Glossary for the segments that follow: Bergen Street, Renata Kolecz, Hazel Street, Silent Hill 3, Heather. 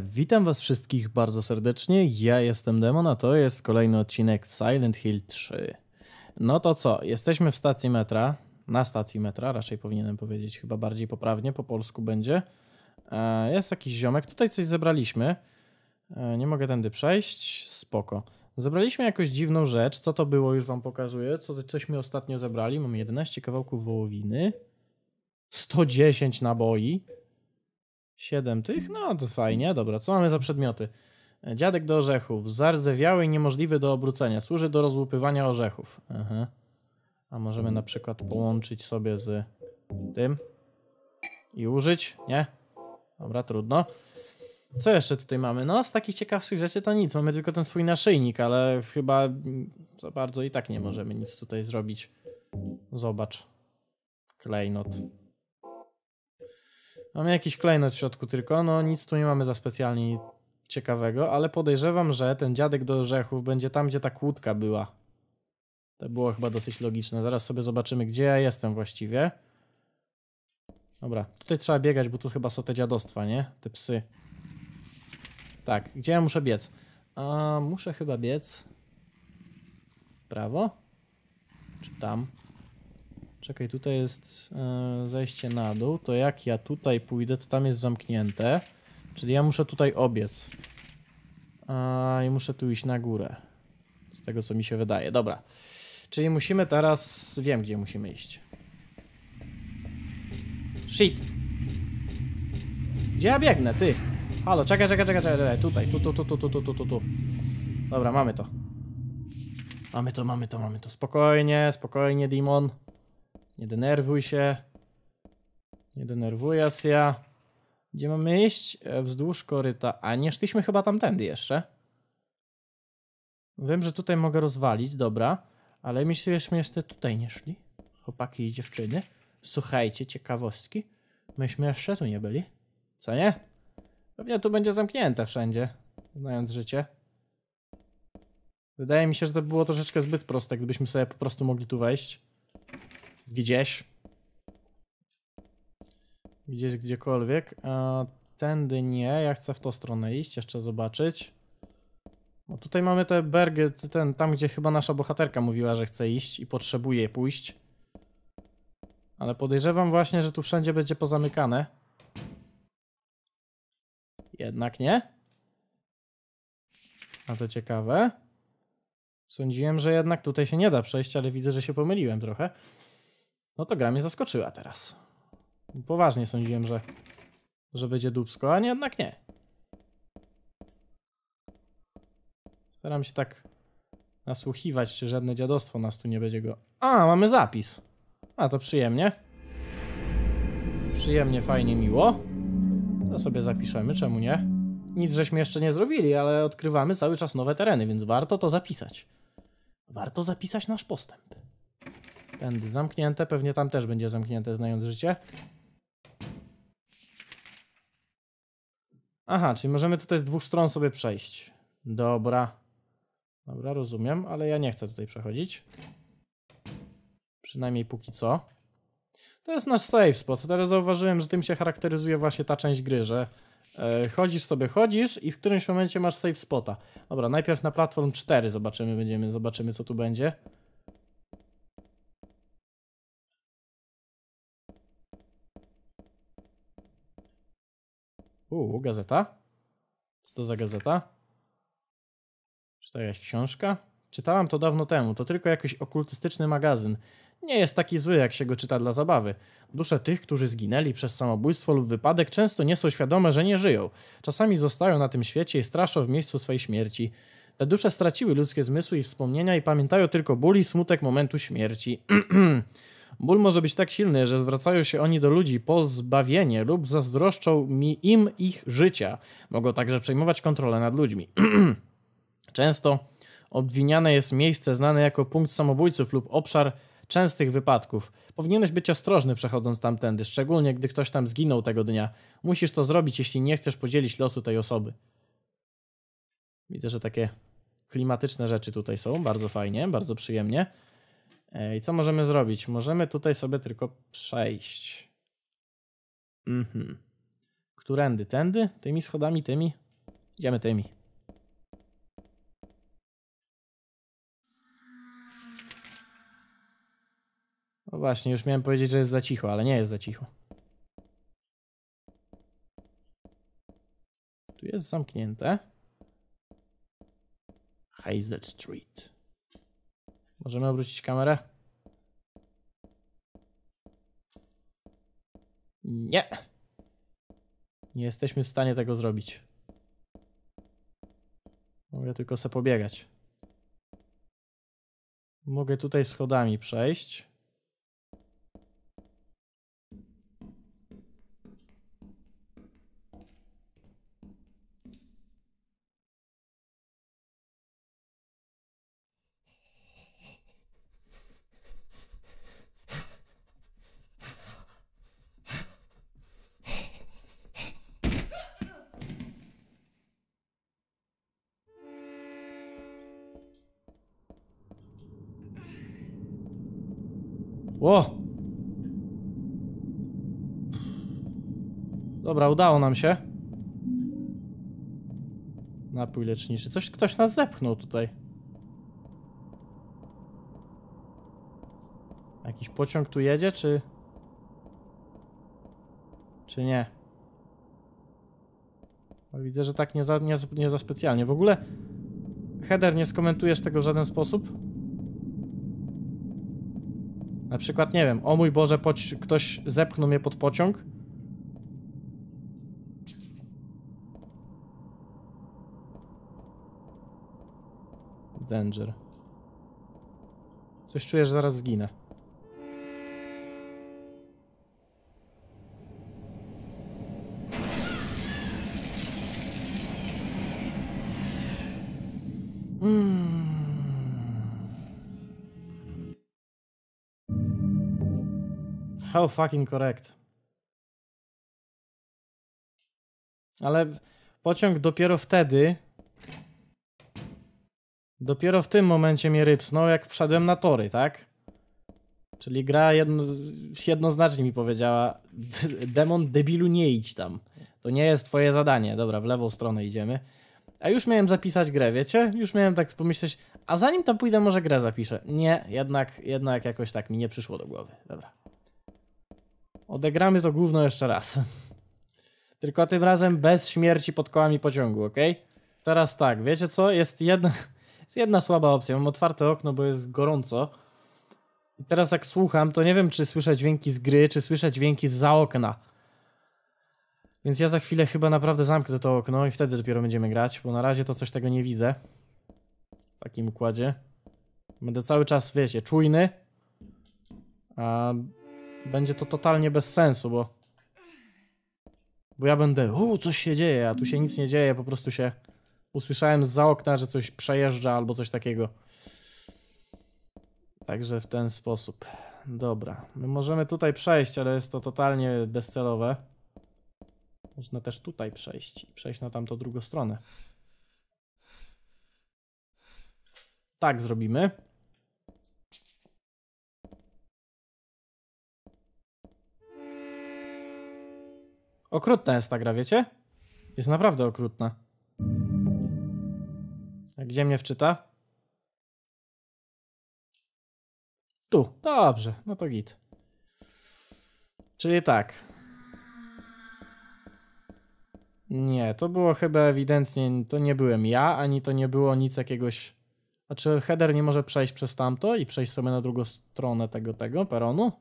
Witam was wszystkich bardzo serdecznie, ja jestem Demon, a to jest kolejny odcinek Silent Hill 3. No to co, jesteśmy w stacji metra, na stacji metra, raczej powinienem powiedzieć, chyba bardziej poprawnie, po polsku będzie. Jest jakiś ziomek, tutaj coś zebraliśmy, nie mogę tędy przejść, spoko. Zebraliśmy jakąś dziwną rzecz, co to było już wam pokazuję, coś mi ostatnio zebrali, mam 11 kawałków wołowiny, 110 naboi. 7 tych? No to fajnie, dobra, co mamy za przedmioty? Dziadek do orzechów, zardzewiały i niemożliwy do obrócenia, służy do rozłupywania orzechów. Aha. A możemy na przykład połączyć sobie z tym i użyć? Nie? Dobra, trudno. Co jeszcze tutaj mamy? No z takich ciekawszych rzeczy to nic, mamy tylko ten swój naszyjnik, ale chyba za bardzo i tak nie możemy nic tutaj zrobić. Zobacz. Klejnot. Mamy jakiś klejnot w środku tylko, no nic tu nie mamy za specjalnie ciekawego, ale podejrzewam, że ten dziadek do orzechów będzie tam, gdzie ta kłódka była. To było chyba dosyć logiczne, zaraz sobie zobaczymy, gdzie ja jestem właściwie. Dobra, tutaj trzeba biegać, bo tu chyba są te dziadostwa, nie? Te psy. Tak, gdzie ja muszę biec? A, muszę chyba biec w prawo? Czy tam? Czekaj, tutaj jest zejście na dół, to jak ja tutaj pójdę, to tam jest zamknięte. Czyli ja muszę tutaj obiec. I muszę tu iść na górę. Z tego co mi się wydaje, dobra. Czyli musimy teraz... wiem gdzie musimy iść. Shit! Gdzie ja biegnę, ty? Halo, czekaj, tutaj, tu. Dobra, mamy to. Mamy to. Spokojnie, Demon. Nie denerwuj się. Nie denerwuję się ja. Gdzie mamy iść? Wzdłuż koryta. A nie szliśmy chyba tamtędy jeszcze. Wiem, że tutaj mogę rozwalić, dobra. Ale myślisz, myśmy tutaj nie szli? Chłopaki i dziewczyny. Słuchajcie, ciekawostki. Myśmy jeszcze tu nie byli. Co nie? Pewnie tu będzie zamknięte wszędzie. Znając życie. Wydaje mi się, że to było troszeczkę zbyt proste, gdybyśmy sobie po prostu mogli tu wejść. Gdzieś, gdziekolwiek. Tędy nie, ja chcę w tą stronę iść, jeszcze zobaczyć. No tutaj mamy te bergy, tam gdzie chyba nasza bohaterka mówiła, że chce iść i potrzebuje pójść. Ale podejrzewam właśnie, że tu wszędzie będzie pozamykane. Jednak nie? A to ciekawe. Sądziłem, że jednak tutaj się nie da przejść, ale widzę, że się pomyliłem trochę. No to gra mnie zaskoczyła teraz. Poważnie sądziłem, że będzie dupsko, a jednak nie. Staram się tak nasłuchiwać, czy żadne dziadostwo nas tu nie będzie go... A, mamy zapis. A, to przyjemnie. Przyjemnie, fajnie, miło. To sobie zapiszemy, czemu nie? Nic żeśmy jeszcze nie zrobili, ale odkrywamy cały czas nowe tereny, więc warto to zapisać. Warto zapisać nasz postęp. Tędy zamknięte, pewnie tam też będzie zamknięte, znając życie. Aha, czyli możemy tutaj z dwóch stron sobie przejść. Dobra, rozumiem, ale ja nie chcę tutaj przechodzić. Przynajmniej póki co. To jest nasz safe spot. Teraz zauważyłem, że tym się charakteryzuje właśnie ta część gry, że chodzisz i w którymś momencie masz safe spota. Dobra, najpierw na platform 4 zobaczymy co tu będzie. Gazeta? Co to za gazeta? Czy to jakaś książka? Czytałam to dawno temu, to tylko jakiś okultystyczny magazyn. Nie jest taki zły, jak się go czyta dla zabawy. Dusze tych, którzy zginęli przez samobójstwo lub wypadek, często nie są świadome, że nie żyją. Czasami zostają na tym świecie i straszą w miejscu swej śmierci. Te dusze straciły ludzkie zmysły i wspomnienia i pamiętają tylko ból i smutek momentu śmierci. Ból może być tak silny, że zwracają się oni do ludzi po zbawienie lub zazdroszczą im ich życia. Mogą także przejmować kontrolę nad ludźmi. Często obwiniane jest miejsce znane jako punkt samobójców lub obszar częstych wypadków. Powinieneś być ostrożny przechodząc tamtędy, szczególnie gdy ktoś tam zginął tego dnia. Musisz to zrobić, jeśli nie chcesz podzielić losu tej osoby. Widzę, że takie klimatyczne rzeczy tutaj są. Bardzo fajnie, bardzo przyjemnie. I co możemy zrobić? Możemy tutaj sobie tylko przejść. Którędy? Tędy? Tymi schodami? Tymi? Idziemy tymi. No właśnie, już miałem powiedzieć, że jest za cicho, ale nie jest za cicho. Tu jest zamknięte. Hazel Street. Możemy obrócić kamerę? Nie. Nie jesteśmy w stanie tego zrobić. Mogę tylko sobie pobiegać. Mogę tutaj schodami przejść. O! Dobra, udało nam się. Napój leczniczy. Coś, ktoś nas zepchnął tutaj. Jakiś pociąg tu jedzie, czy nie? Widzę, że tak nie za specjalnie. W ogóle, Heather, nie skomentujesz tego w żaden sposób? Na przykład, nie wiem, o mój Boże, ktoś zepchnął mnie pod pociąg. Danger. Coś czuję, że zaraz zginę. How fucking correct. Ale pociąg dopiero wtedy... Dopiero w tym momencie mnie rypsnął, jak wszedłem na tory, tak? Czyli gra jednoznacznie mi powiedziała: demon debilu, nie idź tam. To nie jest twoje zadanie. Dobra, w lewą stronę idziemy. A już miałem zapisać grę, wiecie? Już miałem tak pomyśleć, a zanim tam pójdę, może grę zapiszę. Nie, jednak jakoś tak mi nie przyszło do głowy. Dobra. Odegramy to gówno jeszcze raz. Tylko tym razem bez śmierci pod kołami pociągu, ok? Teraz tak, wiecie co? Jest jedna słaba opcja. Mam otwarte okno, bo jest gorąco. I teraz jak słucham, to nie wiem, czy słyszę dźwięki z gry, czy słyszę dźwięki zza okna. Więc ja za chwilę chyba naprawdę zamknę to okno i wtedy dopiero będziemy grać, bo na razie to coś tego nie widzę. W takim układzie. Będę cały czas, wiecie, czujny. A... będzie to totalnie bez sensu, bo ja będę, coś się dzieje, a tu się nic nie dzieje, po prostu się usłyszałem zza okna, że coś przejeżdża albo coś takiego. Także w ten sposób. Dobra, my możemy tutaj przejść, ale jest to totalnie bezcelowe. Można też tutaj przejść i przejść na tamtą drugą stronę. Tak zrobimy. Okrutna jest ta gra, wiecie? Jest naprawdę okrutna. A gdzie mnie wczyta? Tu. Dobrze, no to git. Czyli tak. Nie, to było chyba ewidentnie... To nie byłem ja, ani to nie było nic jakiegoś... Znaczy, Heather nie może przejść przez tamto i przejść sobie na drugą stronę tego peronu?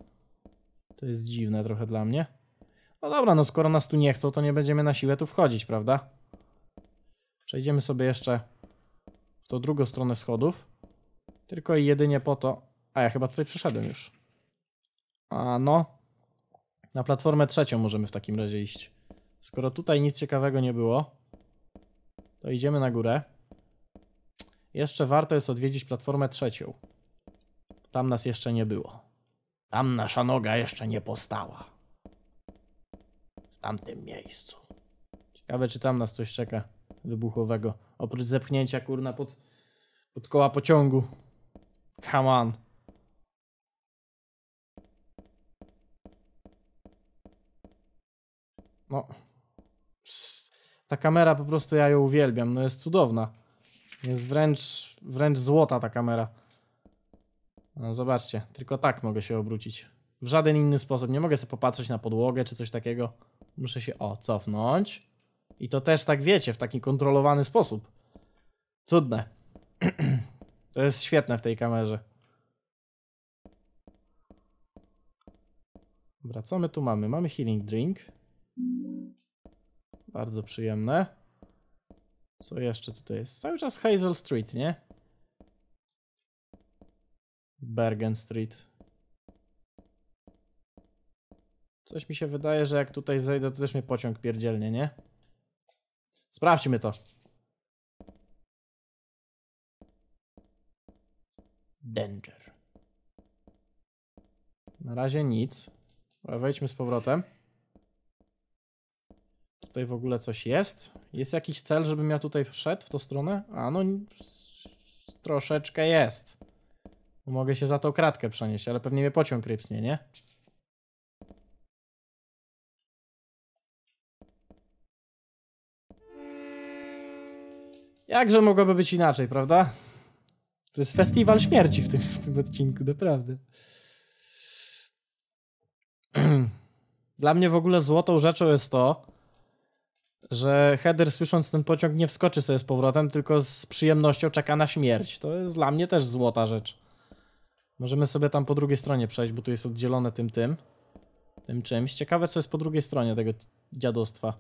To jest dziwne trochę dla mnie. No dobra, no skoro nas tu nie chcą, to nie będziemy na siłę tu wchodzić, prawda? Przejdziemy sobie jeszcze w tą drugą stronę schodów. Tylko i jedynie po to... A ja chyba tutaj przyszedłem już. A no. Na platformę trzecią możemy w takim razie iść. Skoro tutaj nic ciekawego nie było, to idziemy na górę. Jeszcze warto jest odwiedzić platformę trzecią. Tam nas jeszcze nie było. Tam nasza noga jeszcze nie postała. W tamtym miejscu. Ciekawe, czy tam nas coś czeka wybuchowego. Oprócz zepchnięcia, kurna, pod koła pociągu. Come on. No. Ta kamera po prostu, ja ją uwielbiam, no jest cudowna. Jest wręcz złota ta kamera. No zobaczcie, tylko tak mogę się obrócić. W żaden inny sposób, nie mogę sobie popatrzeć na podłogę czy coś takiego. Muszę się, o, cofnąć. I to też tak, wiecie, w taki kontrolowany sposób. Cudne. To jest świetne w tej kamerze. Dobra, co my tu mamy? Mamy healing drink. Bardzo przyjemne. Co jeszcze tutaj jest? Cały czas Hazel Street, nie? Bergen Street. Coś mi się wydaje, że jak tutaj zejdę, to też mnie pociąg pierdzielnie, nie? Sprawdźmy to. Danger. Na razie nic. Wejdźmy z powrotem. Tutaj w ogóle coś jest. Jest jakiś cel, żebym ja tutaj wszedł w tą stronę? A no, troszeczkę jest. Mogę się za tą kratkę przenieść, ale pewnie mnie pociąg rypsnie, nie? Jakże mogłoby być inaczej, prawda? To jest festiwal śmierci w tym odcinku, naprawdę. Dla mnie w ogóle złotą rzeczą jest to, że Heather, słysząc ten pociąg, nie wskoczy sobie z powrotem, tylko z przyjemnością czeka na śmierć. To jest dla mnie też złota rzecz. Możemy sobie tam po drugiej stronie przejść, bo tu jest oddzielone tym czymś. Ciekawe, co jest po drugiej stronie tego dziadostwa.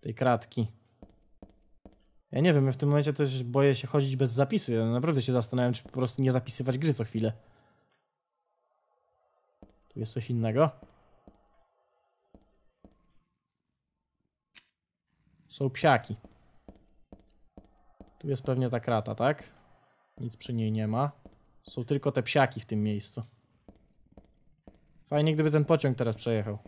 Tej kratki. Ja nie wiem, ja w tym momencie też boję się chodzić bez zapisu. Ja naprawdę się zastanawiam, czy po prostu nie zapisywać gry co chwilę. Tu jest coś innego. Są psiaki. Tu jest pewnie ta krata, tak? Nic przy niej nie ma. Są tylko te psiaki w tym miejscu. Fajnie, gdyby ten pociąg teraz przejechał.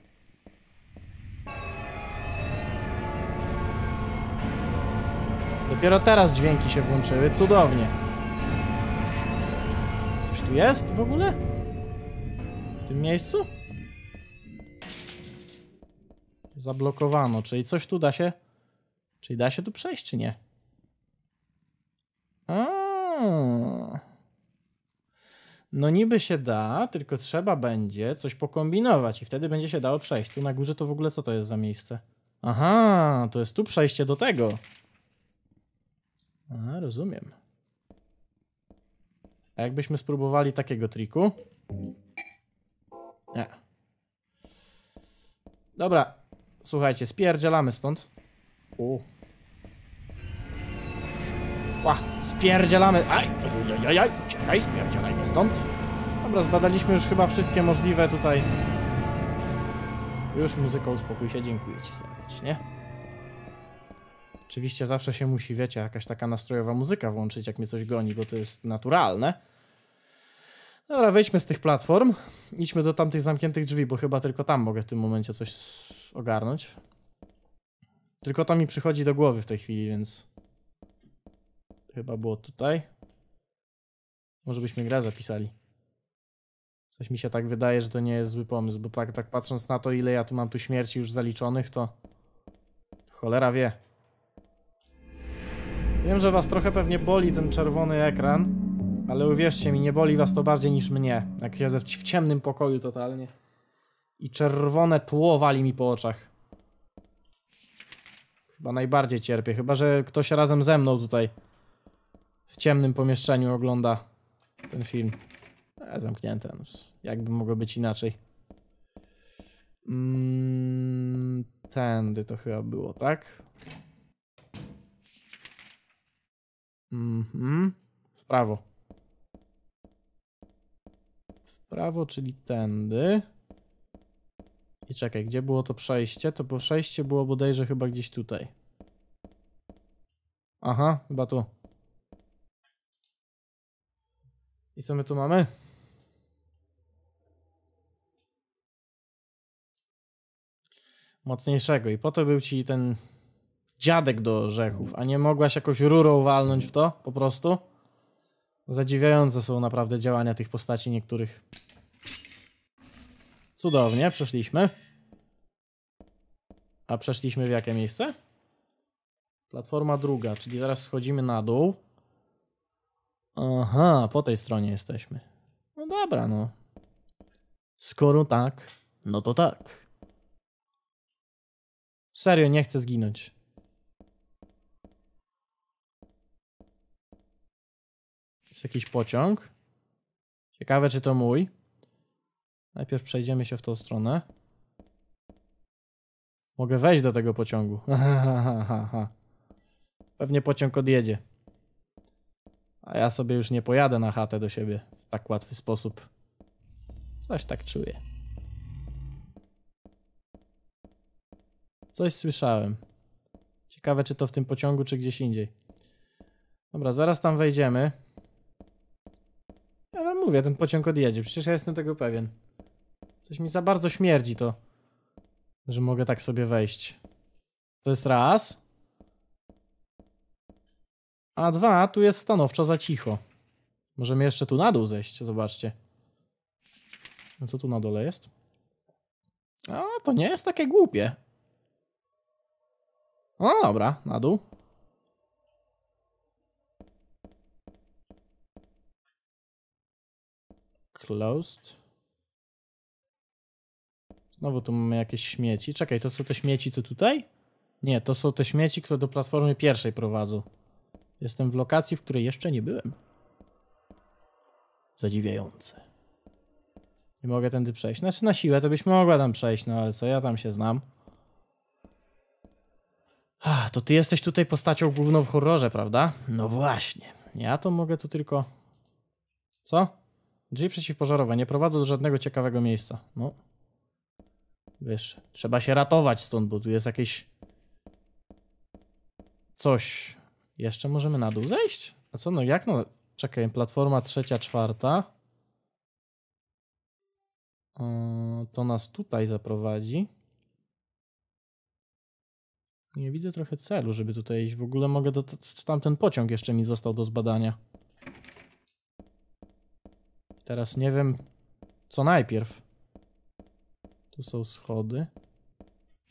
Dopiero teraz dźwięki się włączyły, cudownie. Coś tu jest w ogóle? W tym miejscu? Zablokowano, czyli coś tu da się... Czyli da się tu przejść, czy nie? No niby się da, tylko trzeba będzie coś pokombinować i wtedy będzie się dało przejść. Tu na górze to w ogóle co to jest za miejsce? Aha, to jest tu przejście do tego. A, rozumiem. A jakbyśmy spróbowali takiego triku? Nie. Dobra, słuchajcie, spierdzielamy stąd. Ła, spierdzielamy. Aj, uciekaj, spierdzielaj mnie stąd. Dobra, zbadaliśmy już chyba wszystkie możliwe tutaj. Już muzyką, uspokój się, dziękuję ci serdecznie. Oczywiście zawsze się musi, wiecie, jakaś taka nastrojowa muzyka włączyć, jak mnie coś goni, bo to jest naturalne. Dobra, wejdźmy z tych platform. Idźmy do tamtych zamkniętych drzwi, bo chyba tylko tam mogę w tym momencie coś ogarnąć. Tylko to mi przychodzi do głowy w tej chwili, więc... Chyba było tutaj. Może byśmy grę zapisali. Coś mi się tak wydaje, że to nie jest zły pomysł, bo tak patrząc na to, ile ja tu mam tu śmierci już zaliczonych, to... Cholera wie. Wiem, że was trochę pewnie boli ten czerwony ekran, ale uwierzcie mi, nie boli was to bardziej niż mnie, jak siedzę w ciemnym pokoju totalnie. I czerwone tło wali mi po oczach. Chyba najbardziej cierpię, chyba że ktoś razem ze mną tutaj w ciemnym pomieszczeniu ogląda ten film. Zamknięte, no, jakby mogło być inaczej. Tędy to chyba było, tak? W prawo. W prawo, czyli tędy. I czekaj, gdzie było to przejście? To przejście było bodajże chyba gdzieś tutaj. Aha, chyba tu. I co my tu mamy? Mocniejszego. I po to był ci ten... dziadek do orzechów, a nie mogłaś jakąś rurą walnąć w to, po prostu? Zadziwiające są naprawdę działania tych postaci niektórych. Cudownie, przeszliśmy. A przeszliśmy w jakie miejsce? Platforma druga, czyli teraz schodzimy na dół. Aha, po tej stronie jesteśmy. No dobra, no. Skoro tak, no to tak. Serio, nie chcę zginąć. Jest jakiś pociąg. Ciekawe, czy to mój. Najpierw przejdziemy się w tą stronę. Mogę wejść do tego pociągu. Pewnie pociąg odjedzie. A ja sobie już nie pojadę na chatę do siebie w tak łatwy sposób. Coś tak czuję. Coś słyszałem. Ciekawe, czy to w tym pociągu, czy gdzieś indziej. Dobra, zaraz tam wejdziemy. Ja wam mówię, ten pociąg odjedzie. Przecież ja jestem tego pewien. Coś mi za bardzo śmierdzi to, że mogę tak sobie wejść. To jest raz. A dwa, tu jest stanowczo za cicho. Możemy jeszcze tu na dół zejść, zobaczcie. No co tu na dole jest? A, to nie jest takie głupie. No dobra, na dół. Closed. Znowu tu mamy jakieś śmieci. Czekaj, to są te śmieci, co tutaj? Nie, to są te śmieci, które do platformy pierwszej prowadzą. Jestem w lokacji, w której jeszcze nie byłem. Zadziwiające. Nie mogę tędy przejść. Znaczy na siłę to byś mogła tam przejść, no ale co, ja tam się znam. Ach, to ty jesteś tutaj postacią główną w horrorze, prawda? No właśnie. Ja to mogę tu tylko... Co? Drzwi przeciwpożarowe nie prowadzą do żadnego ciekawego miejsca. No. Wiesz, trzeba się ratować stąd, bo tu jest jakieś... Coś. Jeszcze możemy na dół zejść? A co, no jak no? Czekaj, platforma trzecia, czwarta. To nas tutaj zaprowadzi. Nie widzę trochę celu, żeby tutaj iść. W ogóle mogę do... Tamten pociąg jeszcze mi został do zbadania. Teraz nie wiem, co najpierw. Tu są schody.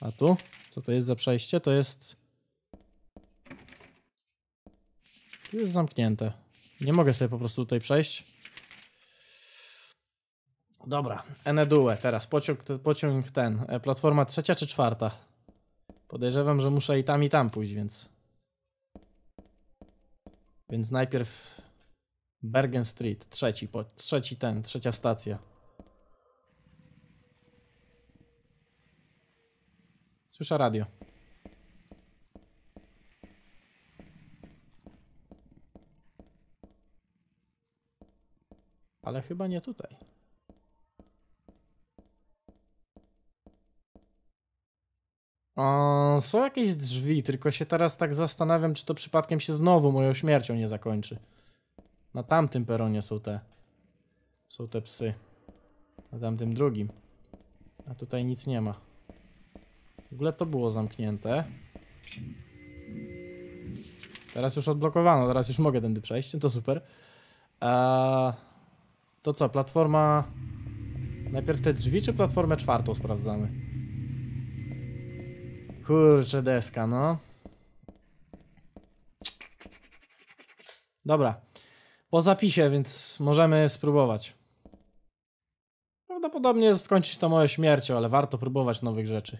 A tu? Co to jest za przejście? To jest... Tu jest zamknięte. Nie mogę sobie po prostu tutaj przejść. Dobra, Enedue, teraz pociąg ten, platforma trzecia czy czwarta? Podejrzewam, że muszę i tam pójść, więc... Więc najpierw Bergen Street, trzecia stacja. Słyszę radio. Ale chyba nie tutaj. O, są jakieś drzwi, tylko się teraz tak zastanawiam, czy to przypadkiem się znowu moją śmiercią nie zakończy. Na tamtym peronie są te... Są te psy. Na tamtym drugim. A tutaj nic nie ma. W ogóle to było zamknięte. Teraz już odblokowano, teraz już mogę tędy przejść, to super. To co, platforma... Najpierw te drzwi, czy platformę czwartą sprawdzamy? Kurczę, deska, no. Dobra. Po zapisie, więc możemy spróbować. Prawdopodobnie skończyć to moją śmiercią, ale warto próbować nowych rzeczy.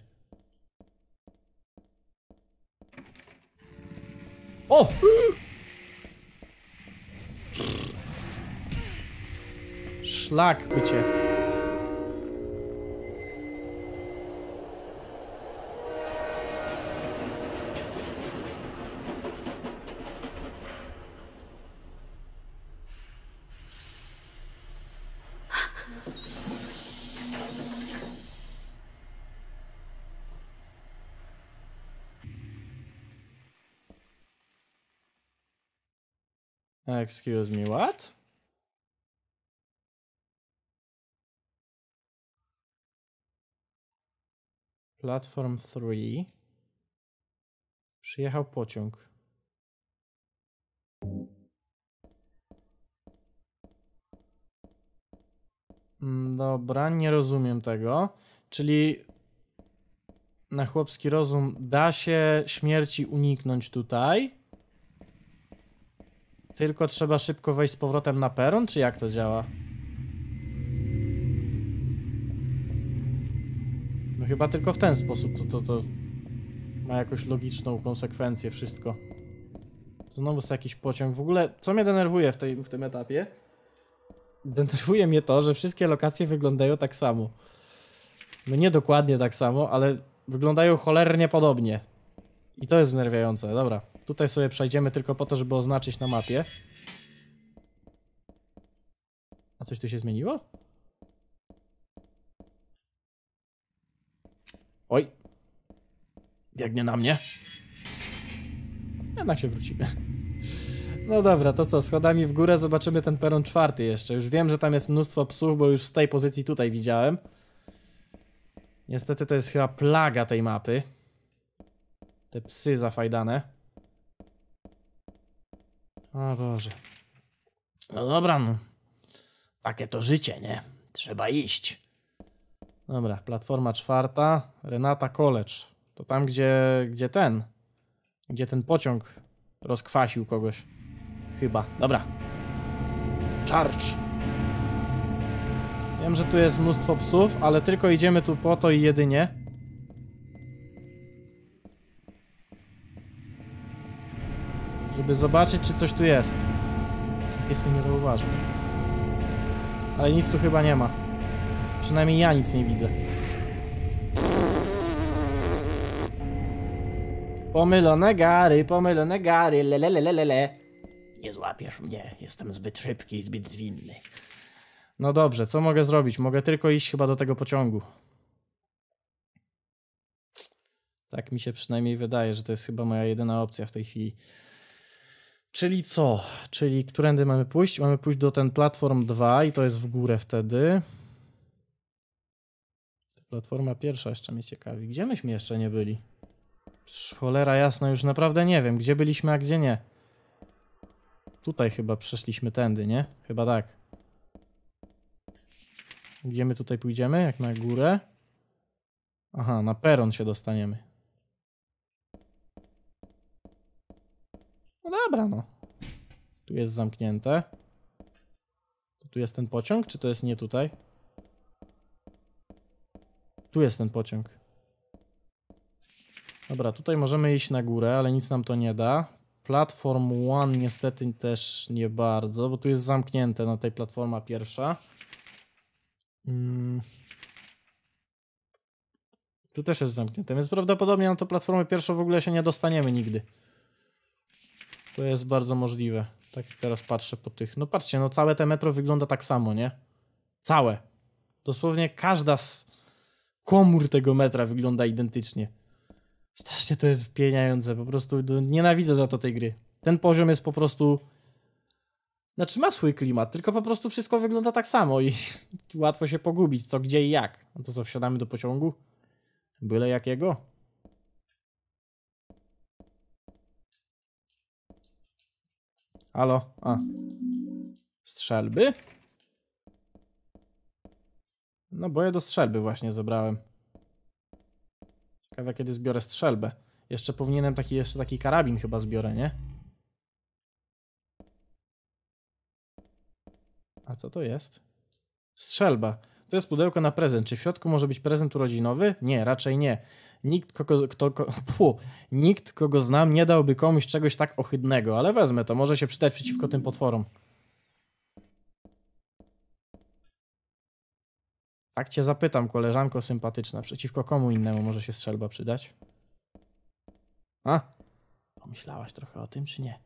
O! Szlak, bycie. Excuse me, what? Platform 3. Przyjechał pociąg. Dobra, nie rozumiem tego. Czyli na chłopski rozum, da się śmierci uniknąć tutaj. Tylko trzeba szybko wejść z powrotem na peron, czy jak to działa? No chyba tylko w ten sposób to ma jakąś logiczną konsekwencję wszystko. Znowu jest jakiś pociąg. W ogóle, co mnie denerwuje w tym etapie? Denerwuje mnie to, że wszystkie lokacje wyglądają tak samo. No nie dokładnie tak samo, ale wyglądają cholernie podobnie. I to jest wnerwiające. Dobra, tutaj sobie przejdziemy tylko po to, żeby oznaczyć na mapie. A coś tu się zmieniło? Oj. Biegnie na mnie. Jednak się wrócimy. No dobra, to co, schodami w górę zobaczymy ten peron czwarty jeszcze. Już wiem, że tam jest mnóstwo psów, bo już z tej pozycji tutaj widziałem. Niestety to jest chyba plaga tej mapy. Te psy zafajdane. O Boże. No dobra, no. Takie to życie, nie? Trzeba iść. Dobra, platforma czwarta. Renata Kolecz. To tam, gdzie ten pociąg rozkwasił kogoś. Chyba. Dobra. Charge! Wiem, że tu jest mnóstwo psów, ale tylko idziemy tu po to i jedynie. Żeby zobaczyć, czy coś tu jest. Pies mnie nie zauważył. Ale nic tu chyba nie ma. Przynajmniej ja nic nie widzę. Pomylone gary, lelelelelele. Nie złapiesz mnie, jestem zbyt szybki i zbyt zwinny. No dobrze, co mogę zrobić? Mogę tylko iść chyba do tego pociągu. Tak mi się przynajmniej wydaje, że to jest chyba moja jedyna opcja w tej chwili. Czyli co? Czyli którędy mamy pójść? Mamy pójść do ten platform 2 i to jest w górę wtedy. Platforma pierwsza jeszcze mnie ciekawi. Gdzie myśmy jeszcze nie byli? Cholera jasna, już naprawdę nie wiem, gdzie byliśmy, a gdzie nie. Tutaj chyba przeszliśmy tędy, nie? Chyba tak. Gdzie my tutaj pójdziemy? Jak na górę? Aha, na peron się dostaniemy. No dobra, no. Tu jest zamknięte. Tu jest ten pociąg, czy to jest nie tutaj? Tu jest ten pociąg. Dobra, tutaj możemy iść na górę, ale nic nam to nie da. Platform 1 niestety też nie bardzo, bo tu jest zamknięte na tej platforma pierwsza. Tu też jest zamknięte, więc prawdopodobnie na tą platformę pierwszą w ogóle się nie dostaniemy nigdy. To jest bardzo możliwe. Tak jak teraz patrzę po tych... No patrzcie, no całe te metro wygląda tak samo, nie? Całe. Dosłownie każda z komór tego metra wygląda identycznie. Strasznie to jest wpieniające, po prostu nienawidzę za to tej gry. Ten poziom jest po prostu... Znaczy ma swój klimat, tylko po prostu wszystko wygląda tak samo i łatwo się pogubić, co gdzie i jak. No to co, wsiadamy do pociągu? Byle jakiego? Halo? A. Strzelby? No bo ja do strzelby właśnie zebrałem. Ciekawe, kiedy zbiorę strzelbę. Jeszcze powinienem taki karabin chyba zbiorę, nie? A co to jest? Strzelba. To jest pudełko na prezent. Czy w środku może być prezent urodzinowy? Nie, raczej nie. Nikt, kogo znam, nie dałby komuś czegoś tak ohydnego, ale wezmę to. Może się przydać przeciwko tym potworom. Tak cię zapytam, koleżanko sympatyczna. Przeciwko komu innemu może się strzelba przydać? A? Pomyślałaś trochę o tym, czy nie?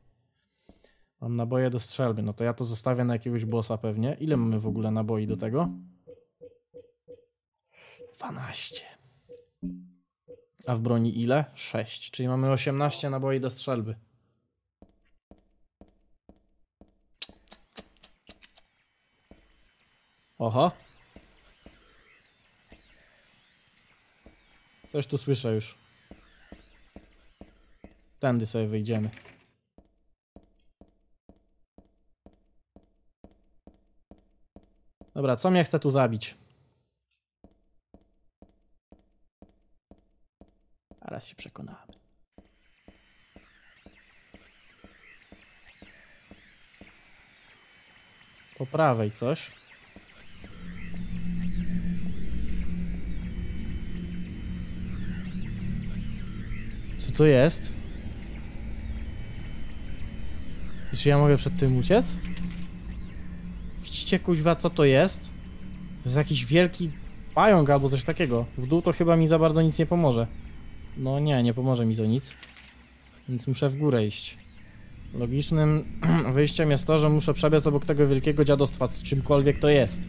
Mam naboje do strzelby. No to ja to zostawię na jakiegoś bossa pewnie. Ile mamy w ogóle naboi do tego? 12. A w broni ile? 6. Czyli mamy 18 naboi do strzelby. Oho. Coś tu słyszę już. Tędy sobie wyjdziemy. Dobra, co mnie chce tu zabić? zaraz się przekonamy. Po prawej coś. Co to jest? I czy ja mogę przed tym uciec? Widzicie, kuźwa, co to jest? To jest jakiś wielki pająk albo coś takiego. W dół to chyba mi za bardzo nic nie pomoże. No nie, nie pomoże mi to nic. Więc muszę w górę iść. Logicznym wyjściem jest to, że muszę przebiec obok tego wielkiego dziadostwa z czymkolwiek to jest.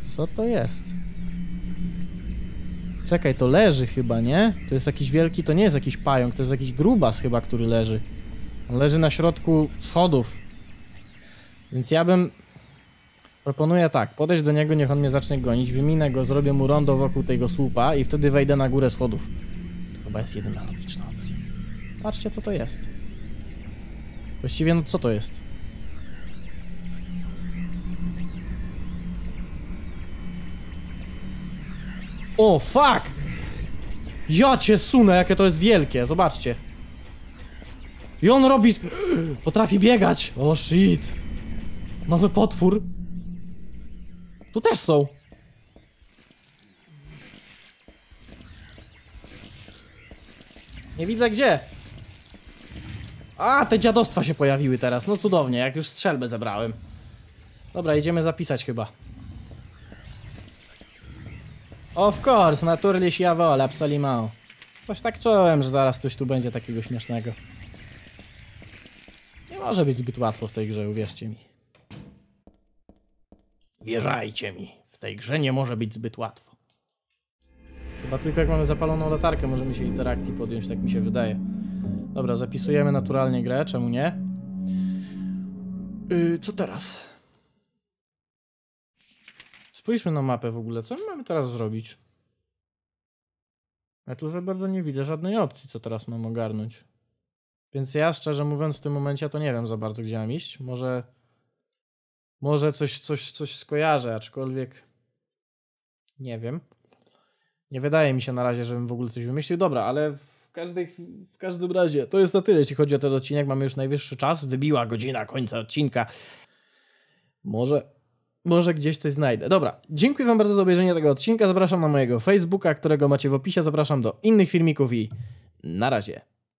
Co to jest? Czekaj, to leży chyba, nie? To jest jakiś wielki, to nie jest jakiś pająk, to jest jakiś grubas chyba, który leży. On leży na środku schodów. Więc ja bym... proponuję tak, podejść do niego, niech on mnie zacznie gonić, wyminę go, zrobię mu rondo wokół tego słupa i wtedy wejdę na górę schodów. To chyba jest jedyna logiczna opcja. Patrzcie, co to jest. Właściwie, no co to jest? O, fuck! Ja cię sunę, jakie to jest wielkie, zobaczcie. I on robi... potrafi biegać! O, shit! Nowy potwór. Tu też są. Nie widzę gdzie. A, te dziadostwa się pojawiły teraz. No cudownie, jak już strzelbę zebrałem. Dobra, idziemy zapisać chyba. Of course, naturalnie się ja wolę, absolutnie. Coś tak czułem, że zaraz coś tu będzie takiego śmiesznego. Nie może być zbyt łatwo w tej grze, uwierzcie mi. Wierzajcie mi, w tej grze nie może być zbyt łatwo. Chyba tylko jak mamy zapaloną latarkę, możemy się interakcji podjąć, tak mi się wydaje. Dobra, zapisujemy naturalnie grę, czemu nie? Co teraz? Spójrzmy na mapę w ogóle, co my mamy teraz zrobić? Ja tu za bardzo nie widzę żadnej opcji, co teraz mam ogarnąć. Więc ja szczerze mówiąc w tym momencie to nie wiem za bardzo, gdzie mam iść, może... może coś skojarzę, aczkolwiek nie wiem. Nie wydaje mi się na razie, żebym w ogóle coś wymyślił. Dobra, ale w każdym razie to jest na tyle, jeśli chodzi o ten odcinek. Mamy już najwyższy czas. Wybiła godzina końca odcinka. Może gdzieś coś znajdę. Dobra, dziękuję wam bardzo za obejrzenie tego odcinka. Zapraszam na mojego Facebooka, którego macie w opisie. Zapraszam do innych filmików i na razie.